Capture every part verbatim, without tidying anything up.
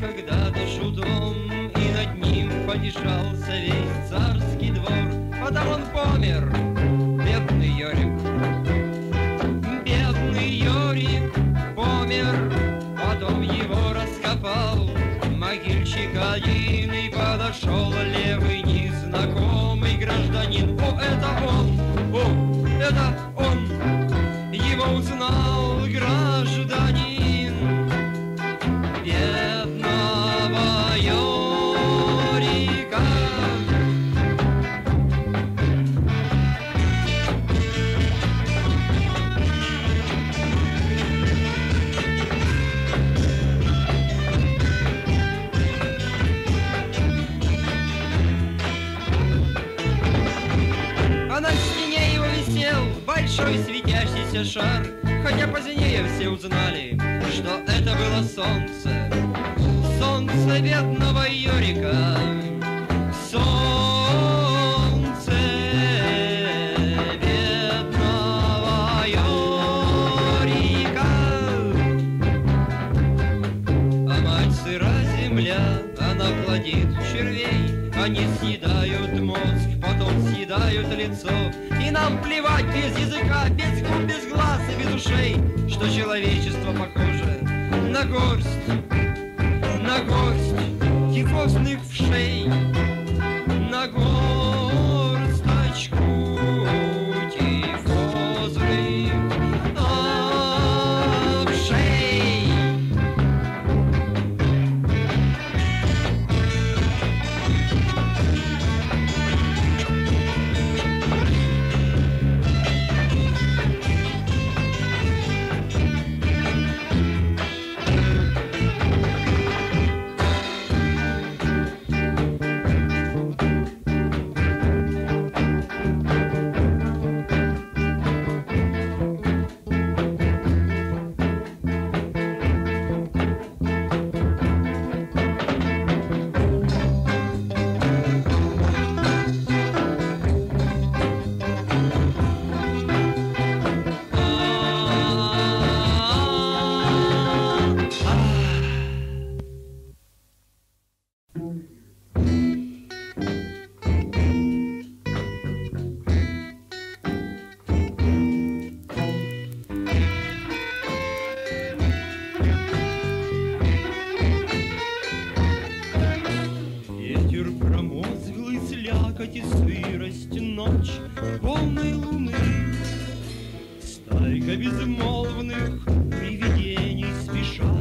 когда-то шутом, и над ним потешался весь царский двор. Потом он помер, бедный Йорик. Бедный Йорик помер, потом его раскопал могильщик один, и подошел левый незнакомый гражданин. О, это он! О, это он! Его узнал гражданин. Бедного Йорика. А на стене его висел большой светящийся шар, хотя позднее все узнали, что это было солнце. Солнце бедного Йорика. Солнце бедного Йорика. А мать сыра земля, она плодит червей. Они съедают мозг, потом съедают лицо. И нам плевать без языка, без губ, без глаз и без ушей, что человечество похоже на горсть, на горсть кикосных вшей, на горсточку тифозных овшей.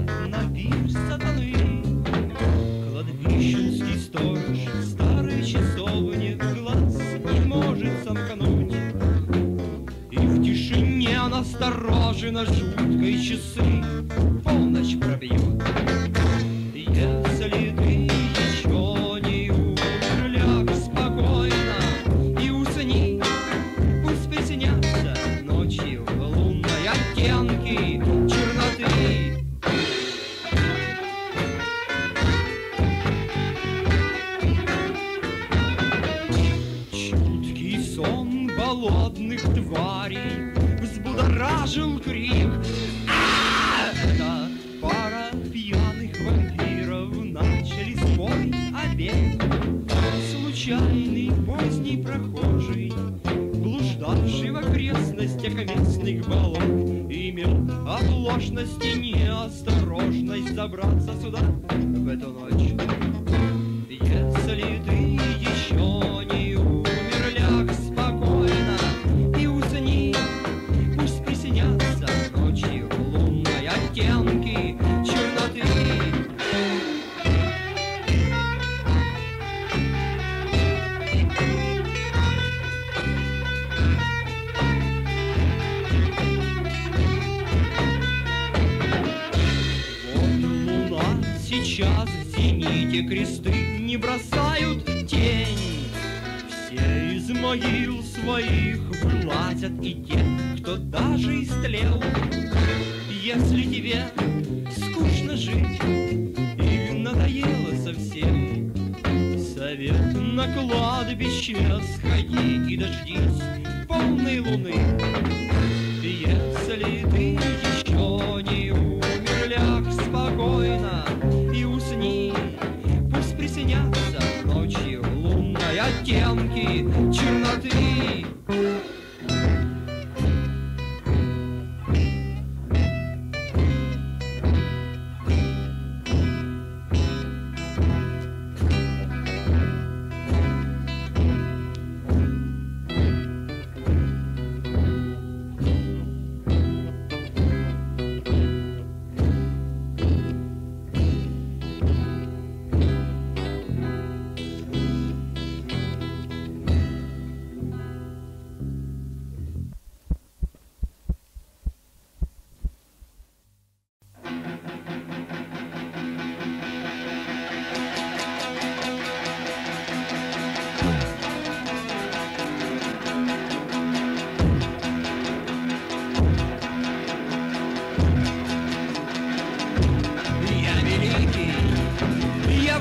Если ты еще не умерляк, спокойно и усни.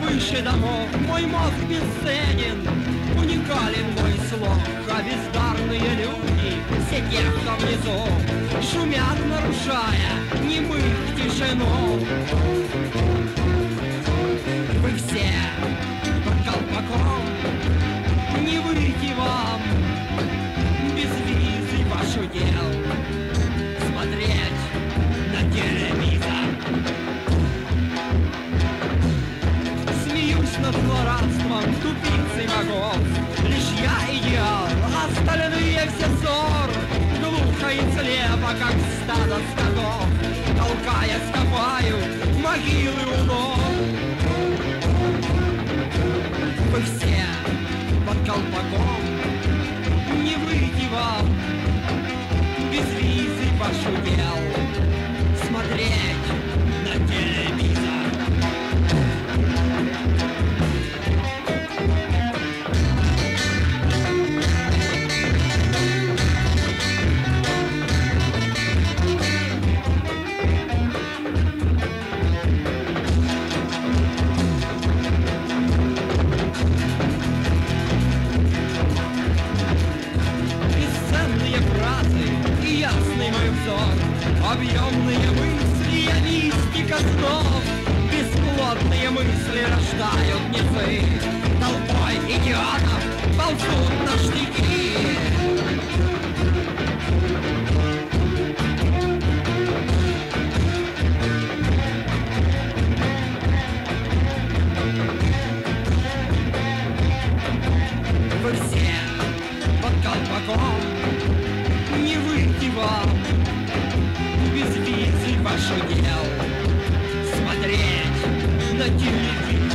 выше домов, мой мозг бесценен, уникален мой слог, а бездарные люди, все где-то внизу, шумят, нарушая немых тишину. Вы все под колпаком, не выйти вам без визы вашу дел, смотреть на телевизор. Над злорадством тупицы богов, лишь я идеал, остальные все ссор, глухо и слепо, как стадо скотов, толкая, скопаю могилы у ног. Вы все под колпаком, не выйти вам без визы вашу дел, смотреть на телевизор. Объемные мысли, явистика снов, бесплотные мысли рождают низы, толпой идиотов ползут на штыки. Вы все под колпаком, не выйти вам без визы вашу дел, смотреть на телевизор.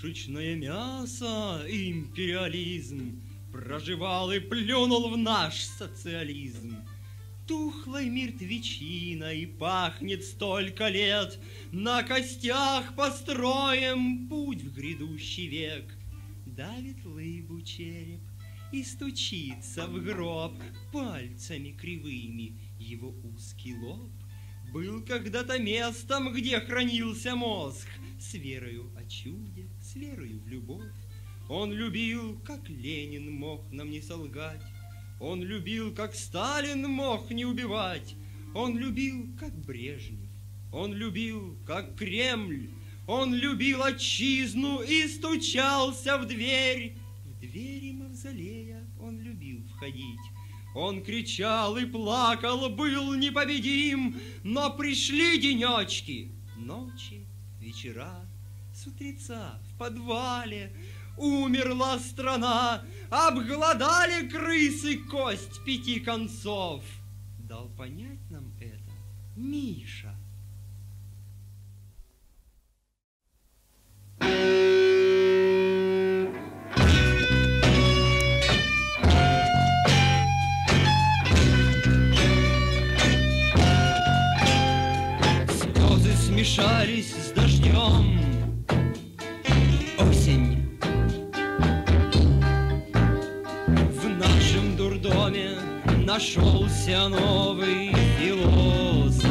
Пушечное мясо, империализм проживал и плюнул в наш социализм. Тухлой мертвечиной пахнет столько лет, на костях построим путь в грядущий век. Давит лыбу череп и стучится в гроб пальцами кривыми его узкий лоб. Был когда-то местом, где хранился мозг, с верою о чуде, с верою в любовь. Он любил, как Ленин мог нам не солгать, он любил, как Сталин мог не убивать, он любил, как Брежнев, он любил, как Кремль, он любил отчизну и стучался в дверь. В двери мавзолея он любил входить, он кричал и плакал, был непобедим. Но пришли денечки, ночи, вечера, с утреца в подвале. Умерла страна, обглодали крысы кость пяти концов. Дал понять нам это Миша. Слезы смешались с дождем. Осень. Нашелся новый философ.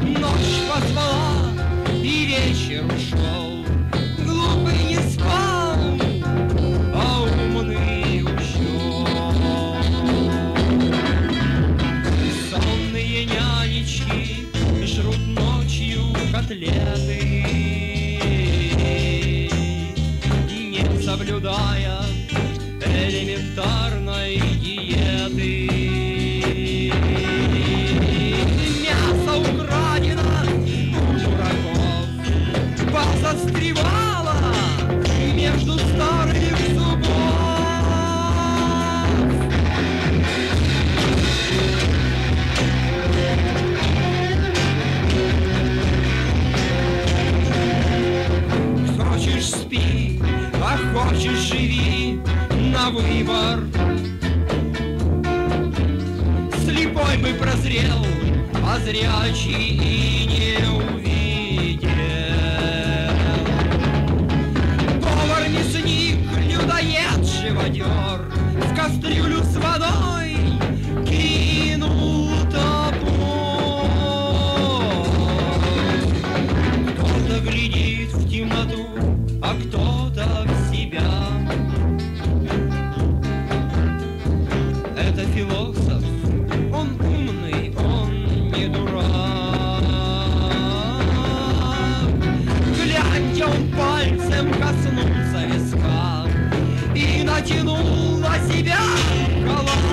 Ночь позвала, и вечер ушел. Глупый не спал, а умный ушел. Сонные нянечки жрут ночью котлеты, не соблюдая элементарной диеты. Мясо украдено у дураков, позастревало между старых зубов. Хочешь — спи, а хочешь — живи. На выбор слепой бы прозрел, а зрячий и не увидел. Повар мясник, людоед, живодер, в кастрюлю с водой кинул топор. Кто-то глядит в темноту, а кто-то в себя. Философ, он умный, он не дурак. Гляньте, он пальцем коснулся виска и натянул на себя халат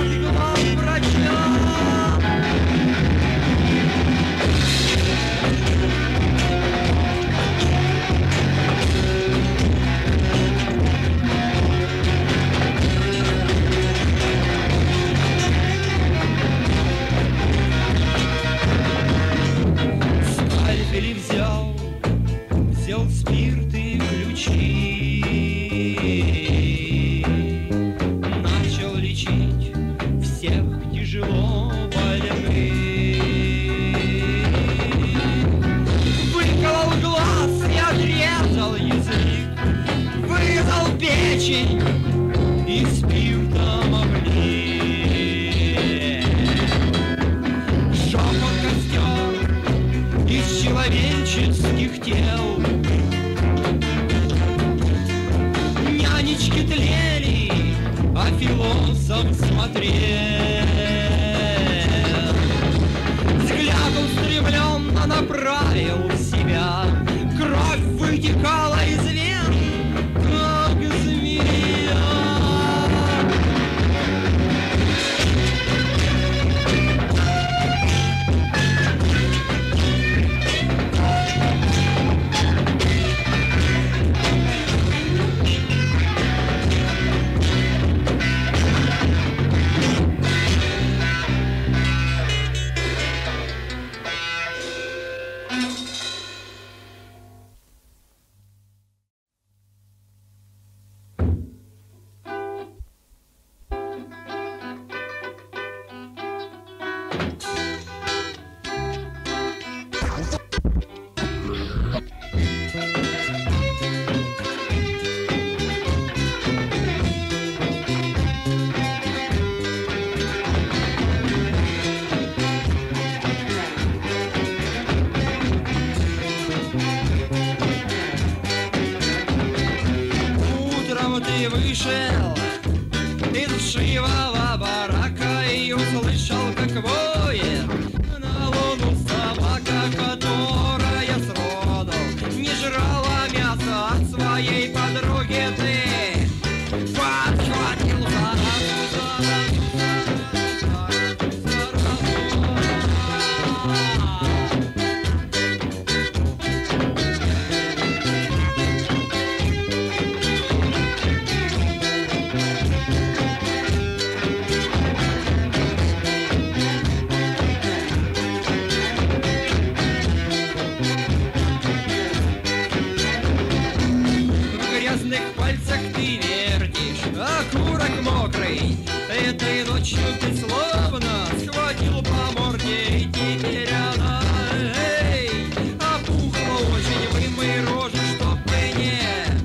взял, взял спирт и ключи, начал лечить всех тяжело больных. Выколол глаз и отрезал язык, вырезал печень и спиртом облил. Шепот костер из человеческих тел. Нянечки тлели, а философ смотрел. Взгляд устремленно направил в себя, кровь вытекала из вен, как змея. вышел из шивого барака и услышал, как воет на луну собака, которая сроду не жрала мясо от своей подруги. Ты подхватился. Этой ночью ты словно схватил по морде, и теперь она, эй, опухла очень, вымой рожу, чтобы не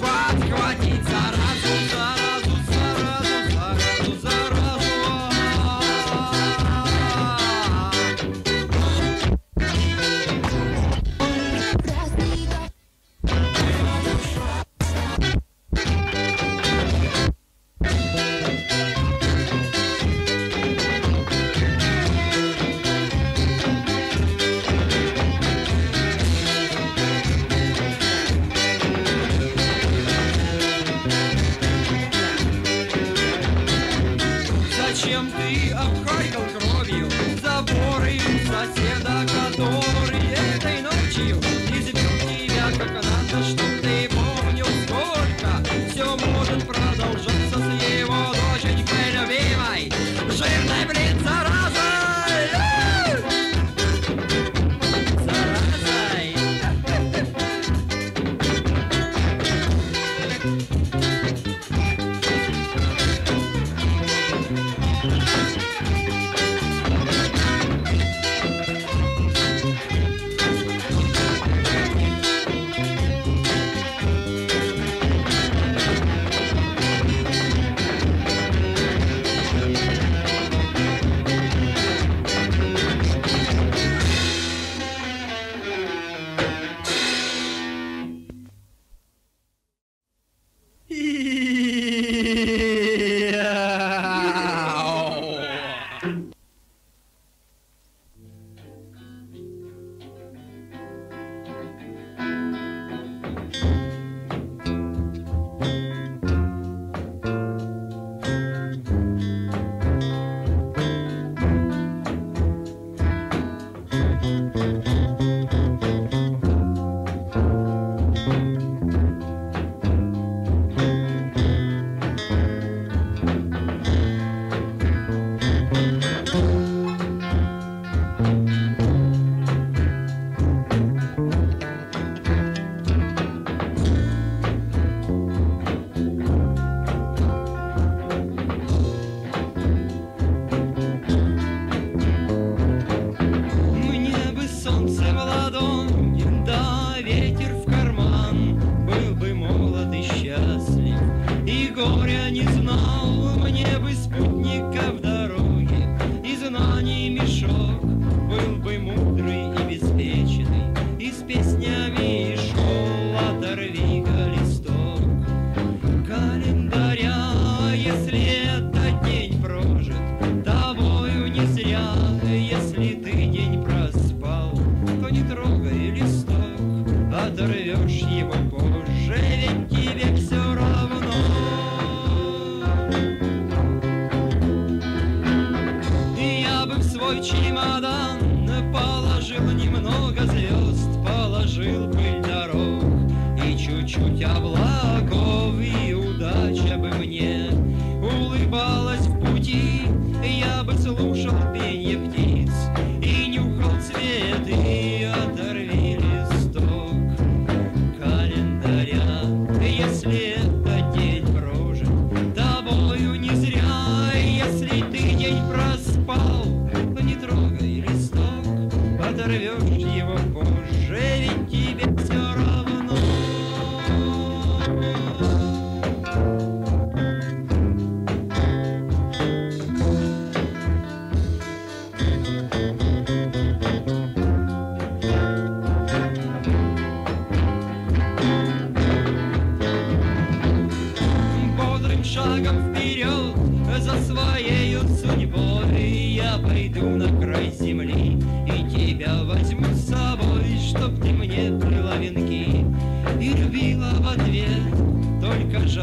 подхватить заразу, заразу, заразу, заразу, заразу.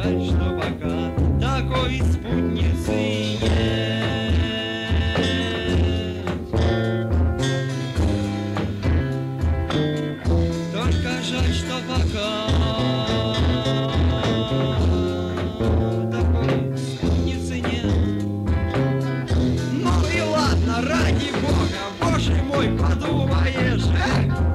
знать, что пока такой спутницы нет. Только жаль, что пока такой спутницы нет. Ну и ладно, ради бога, боже мой, подумаешь, а?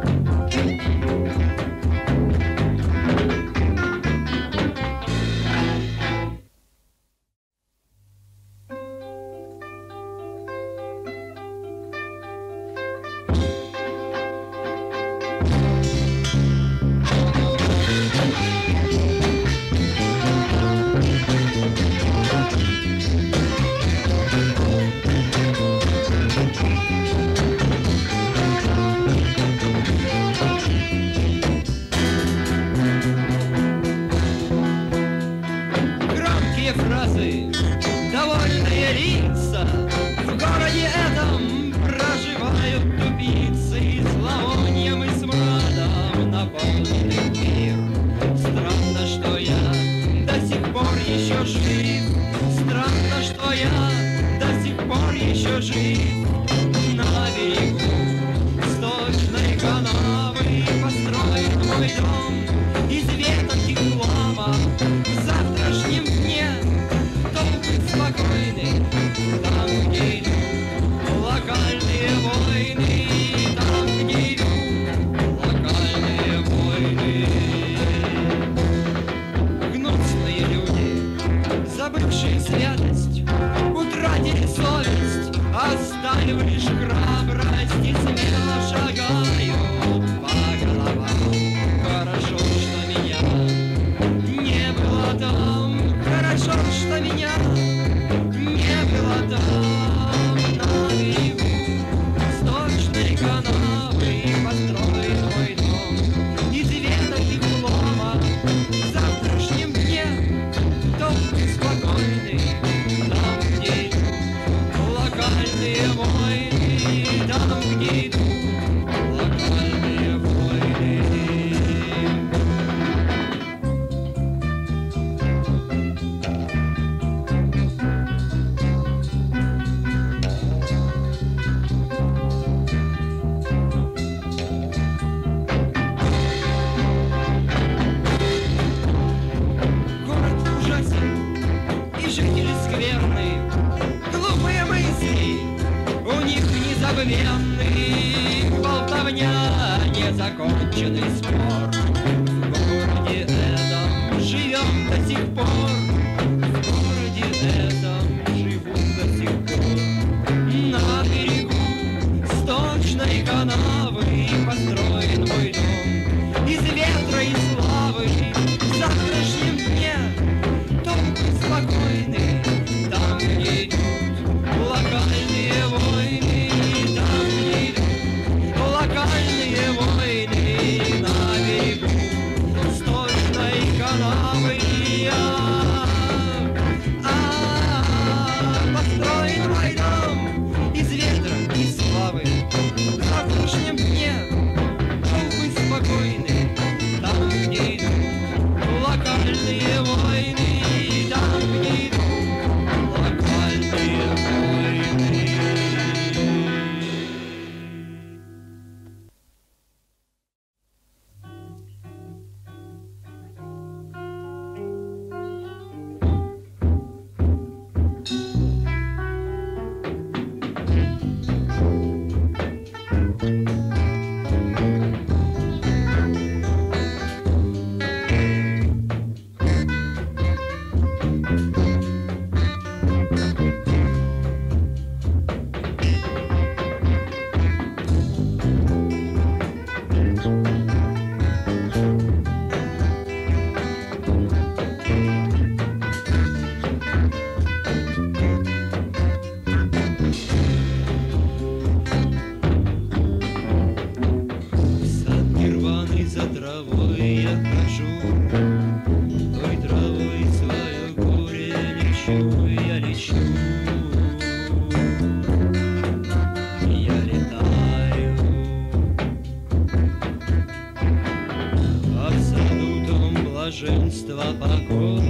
блаженство, покой.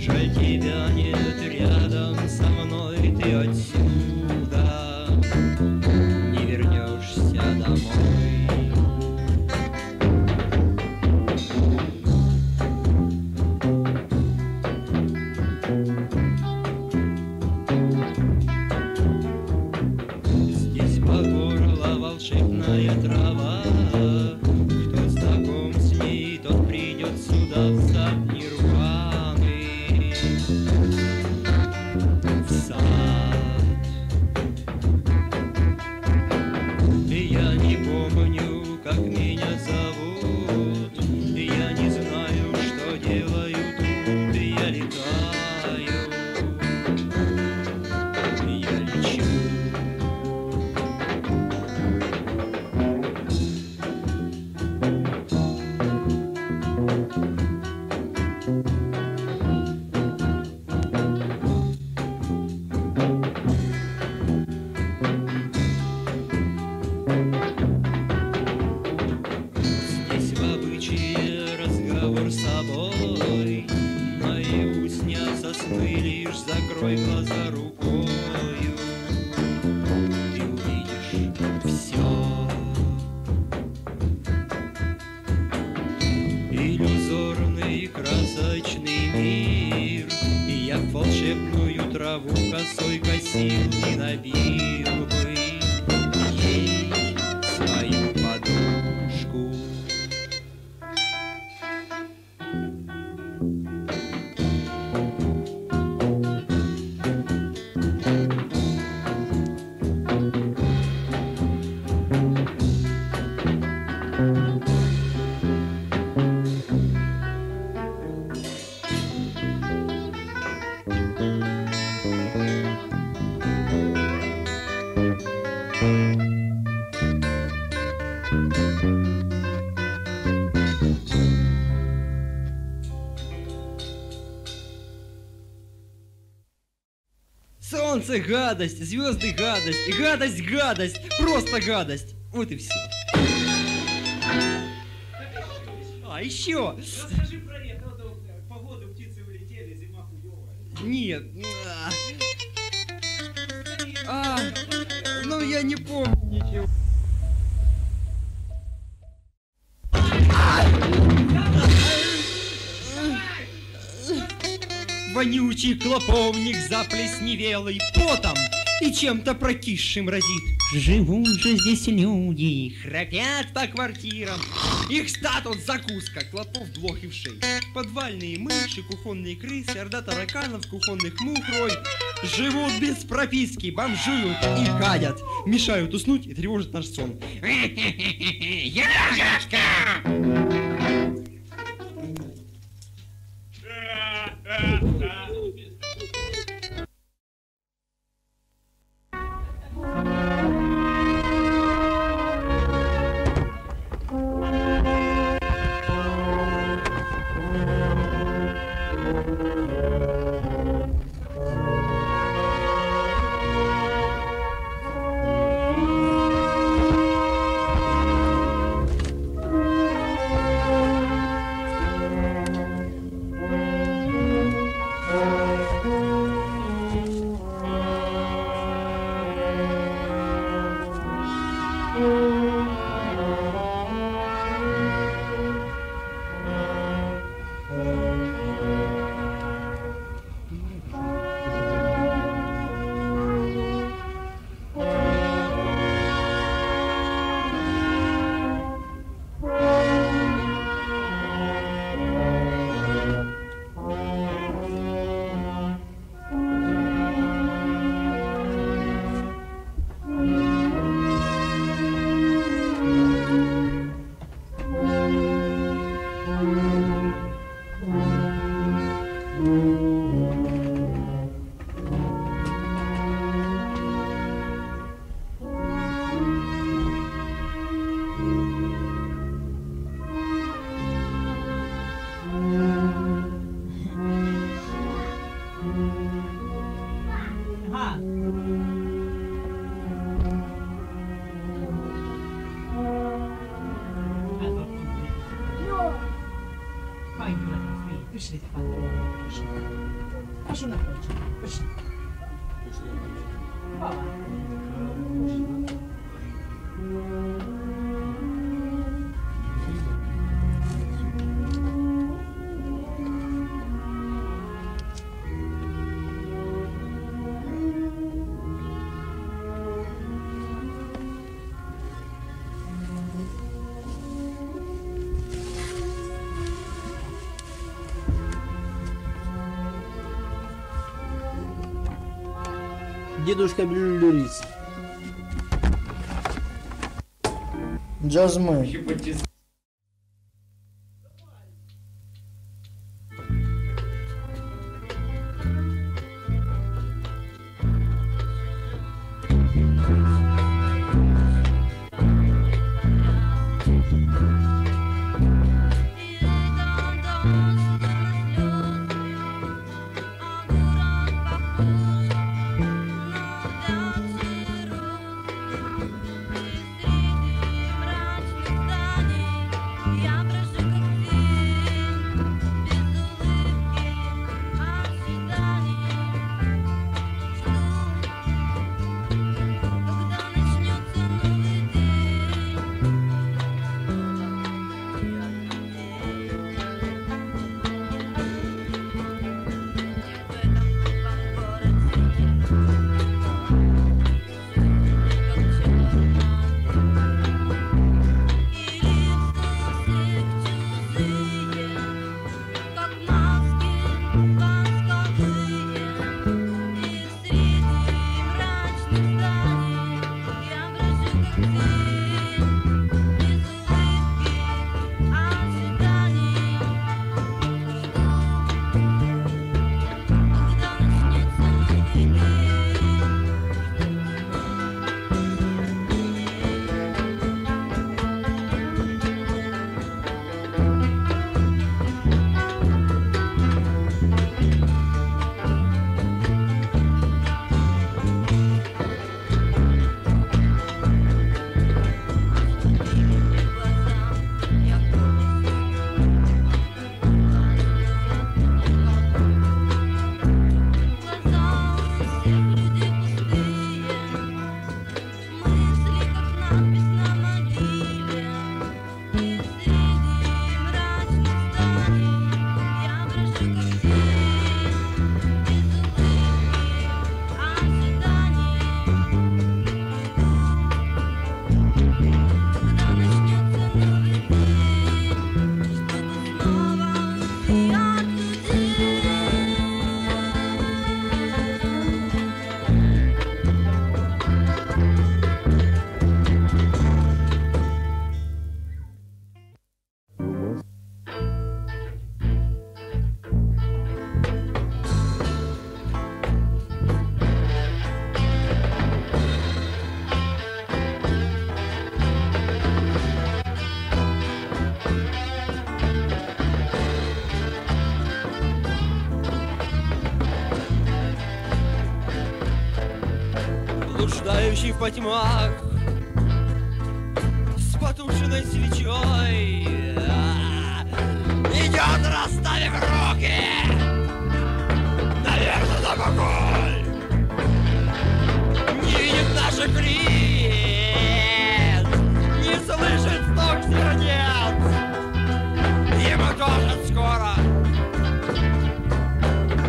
Жаль, тебя нет рядом со мной, ты отсюда не вернешься домой. Здесь покорла волшебная трава. Солнце гадость, звезды гадость, гадость гадость, просто гадость. Вот и все. А еще. Расскажи про них, погоду, птицы улетели, зима хуёвая. Нет. А, ну я не помню ничего. Вонючий клоповник заплесневелый потом и чем-то прокисшим разит. Живут же здесь люди, храпят по квартирам. Их статус закуска, клопов блох и вшей. Подвальные мыши, кухонные крысы, орда тараканов, кухонных мух рой. Живут без прописки, бомжуют и гадят. Мешают уснуть и тревожат наш сон. Пошли, пошли. Пошли на прочь. Пошли. Дедушка Блюлюриц. Джазмэн. Блуждающий во тьмах с потушенной свечой идет, расставив руки, наверное, на покой. Не видит наших лиц, не слышит стук сердец. Ему тоже скоро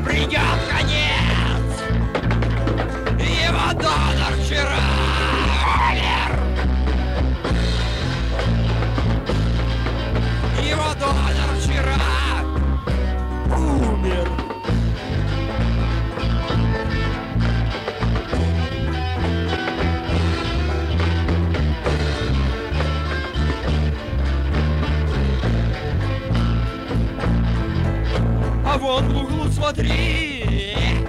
придет конец. Его донор вчера. Вон в углу смотри,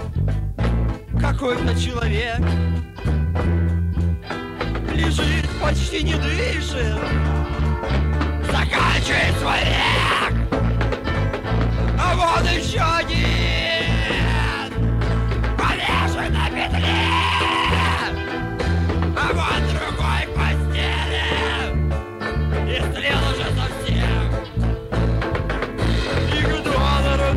какой-то человек лежит, почти не дышит, заканчивает свой век. А вон еще один повешен на петле, а вон другой в постели, и стрел уже совсем. И к донору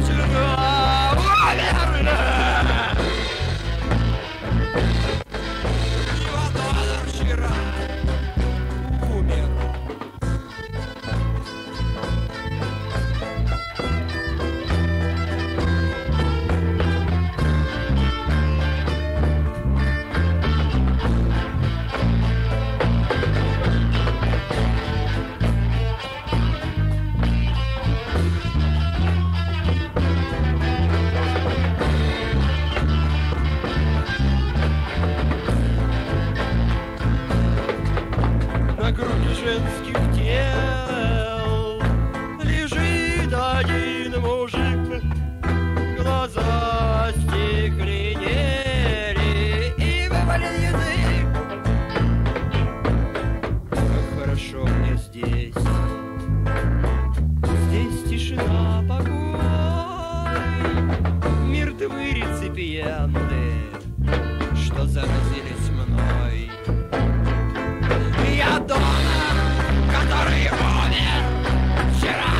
легенды, что заразились мной. Я донор, который умер вчера.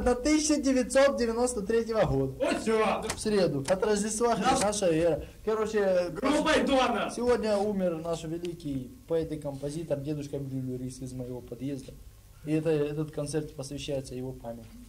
Я тысяча девятьсот девяносто третьего года. Вот все. В среду. От Рождества Христа наша эра. Короче, просто... сегодня умер наш великий поэт и композитор, дедушка Брюллерис из моего подъезда. И это, этот концерт посвящается его памяти.